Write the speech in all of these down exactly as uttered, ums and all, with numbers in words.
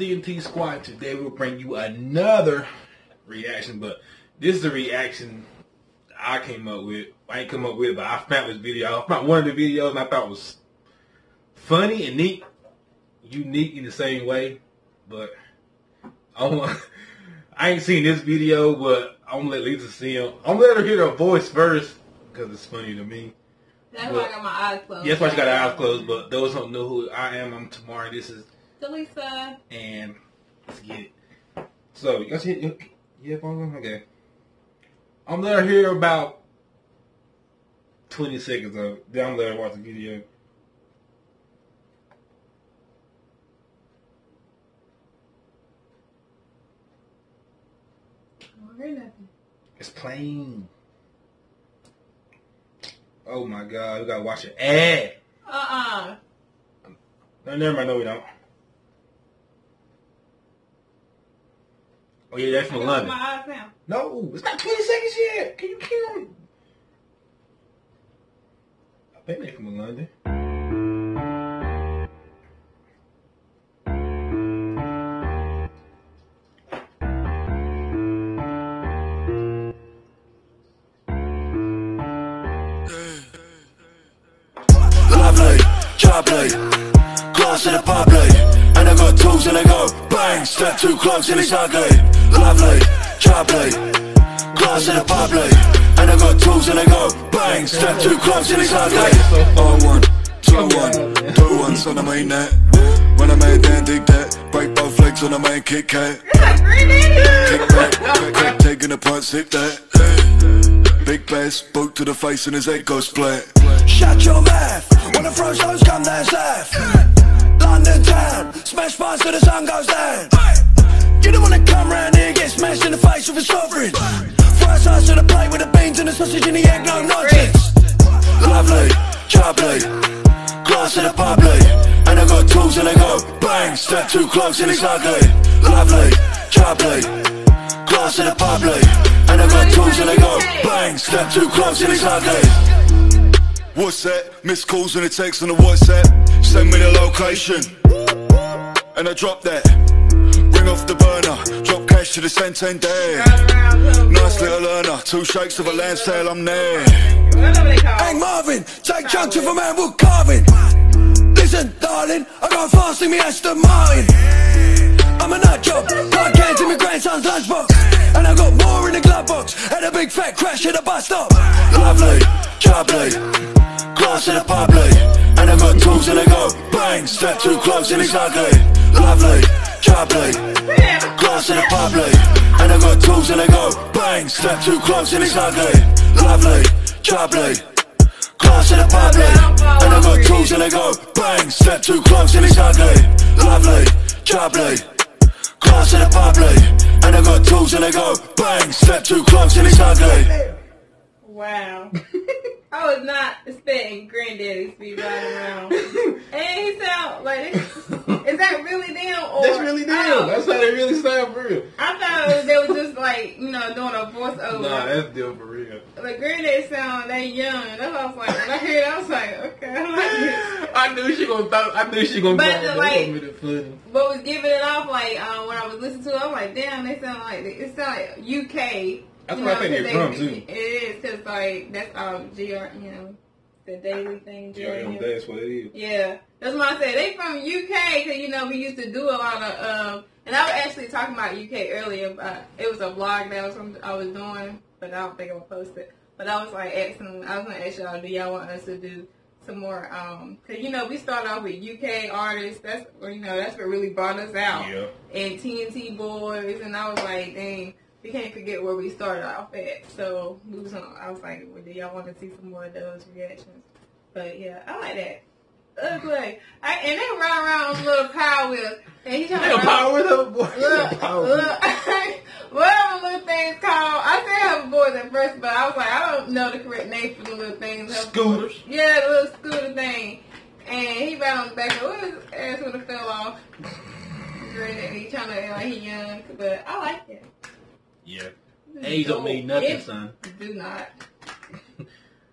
D M T Squad. Today we'll bring you another reaction, but this is the reaction I came up with. I ain't come up with it, but I found this video. I found one of the videos I thought was funny and neat, unique in the same way. But I want, I ain't seen this video, but I'm gonna let Lisa see him. I'm gonna let her hear her voice first because it's funny to me. That's why I got my eyes closed. Yeah, that's why she got her eyes closed. But those who don't know who I am, I'm Tamari. This is Delisa. And let's get it. So, you guys see your headphones on? Okay. I'm going to let her hear about twenty seconds of it. Then I'm going to let her watch the video. I don't hear nothing. It's plain. Oh my God, we gotta watch an ad. Uh-uh. No, never mind, no we don't. Oh yeah, that's from London. My eyes now. No, it's not twenty seconds yet. Can you kill me? I think they're from London. Glass in the pop plate, and I got tools and I go bang. Step too close and it's ugly. Lovely, chop plate. Glass in the pop plate, and I got tools and I go bang. Step too close and it's ugly. Oh one, two one, two ones on the main net. When I made that dig that, break both legs on the main Kit Kat. Kick back, back, taking a punt, sip that. Big Bas boot to the face and his head goes splat. Shut your mouth, when the frozones come down south. London town, smash past till the sun goes down. You don't wanna come round here and get smashed in the face with a sovereign. Fries ice to the plate with the beans and the sausage and the egg, no nonsense. Lovely, choppy, glass in the public. And I got tools and I go bang, step too close and it's ugly. Lovely, choppy, glass in the public. And I got tools and I go bang, step too close and it's ugly. What's that? Missed calls and a text on the WhatsApp. Send me the location, and I drop that. Ring off the burner, drop cash to the cent ten day. Nice little earner, two shakes of a land sale, I'm there. Hang Marvin, take chunks of a man wood carving. Listen, darling, I got fasting me Aston Martin. I'm a nut job, got cans in my grandson's lunchbox, and I got more in the glove box, and a big fat crash at a bus stop. Lovely, choppy. Glass in the public, and I got tools and I go bang. Step too close and it's ugly. Lovely, choppy. Glass in the public, and I got tools and I go bang. Step too close and it's ugly. Lovely, choppy. Glass in the public, and I got tools and I go bang. Step too close and it's ugly. Lovely, choppy. Glass in the public, and I got tools and I go bang. Step too close and it's ugly. Wow. I was not expecting Granddaddy to be riding around. And he sound like, is that really them? Or, that's really them. That's how they really sound for real. I thought they were just like, you know, doing a voiceover. Nah, that's them for real. Like, Granddaddy sound, they young. That's what I was like. When I heard it, I was like, okay, I like it. I knew she gonna thought, I knew she gonna but the, like, but was giving it off, like, um, when I was listening to it, I'm like, damn, they sound like, it sound like U K. That's why I think they're from, too. It is, because, like, that's all G R, you know, the daily thing. G R M, that's what it is. Yeah. That's why I said they from U K, because, you know, we used to do a lot of, um, and I was actually talking about U K earlier, but it was a vlog that I was, from, I was doing, but I don't think I'm going to post it. But I was, like, asking, I was going to ask y'all, do y'all want us to do some more, um, because, you know, we started off with U K artists. That's, you know, that's what really brought us out. Yeah. And T N T Boys, and I was like, dang. We can't forget where we started off at, so we was on, I was like, well, do y'all want to see some more of those reactions? But yeah, I like that. Ugly. Like, and they run around with little power wheels. And he trying to power wheels up, boy. Look, look, whatever little thing's called. I said have a boys at first, but I was like, I don't know the correct name for the little things. Scooters. Yeah, the little scooter thing. And he ran on the back of his ass when it fell off. And he trying to act like he young, but I like it. Yeah, age don't mean nothing, it, son. Do not.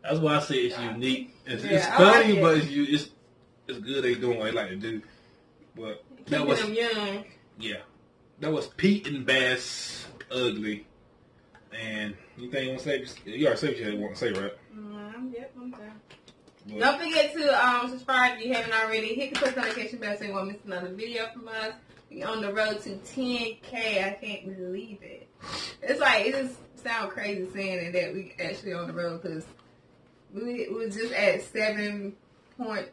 That's why I say it's God. Unique. It's, yeah, it's funny, like it. But it's, it's it's good they doing what they like to do. But keep that was them young. yeah, that was Pete and Bas, Ugly. And you think you want to say? Just, you already said what you want to say, right? Mm, I'm good. I'm done. But don't forget to um, subscribe if you haven't already. Hit the post notification bell so you won't miss another video from us. We're on the road to ten K. I can't believe it. It's like, it just sounds crazy saying it, that we actually on the road, because we, we was just at seven point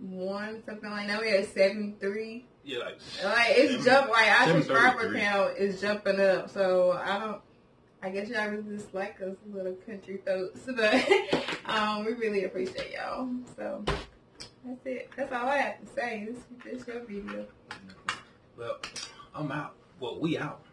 one, something like that. We had seven point three. Yeah, like, like it's jump. Like our subscriber count is jumping up. So I don't. I guess y'all really just like us little country folks, but um, we really appreciate y'all. So that's it. That's all I have to say. This, this your video. Well, I'm out. Well, we out.